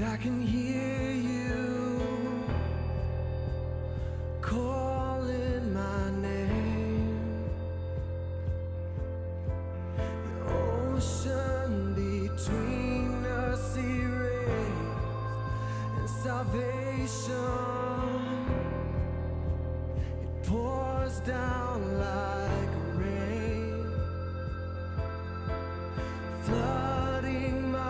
And I can hear you calling my name. The ocean between us erased, and salvation, it pours down like rain, flooding my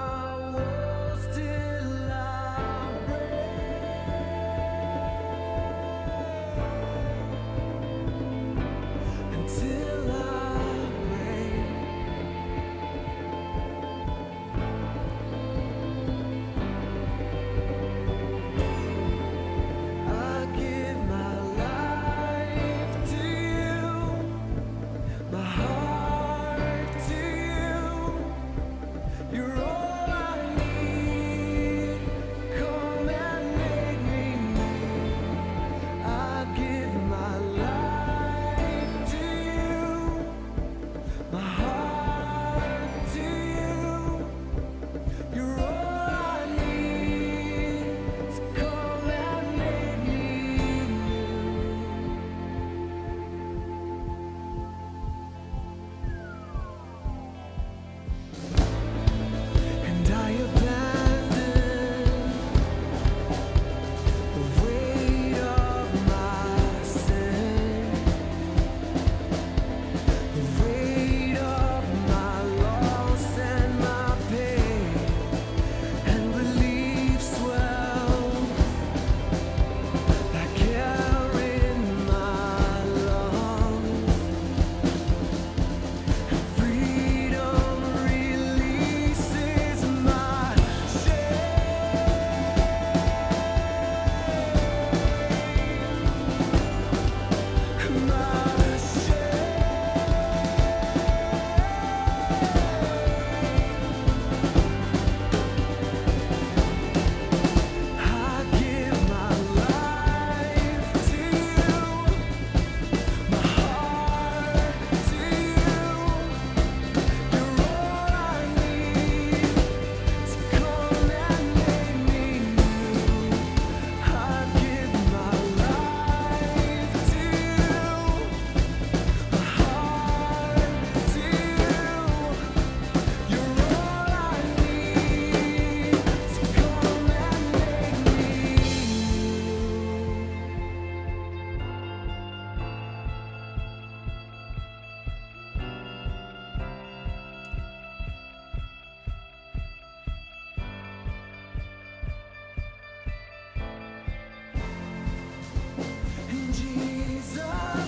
Jesus.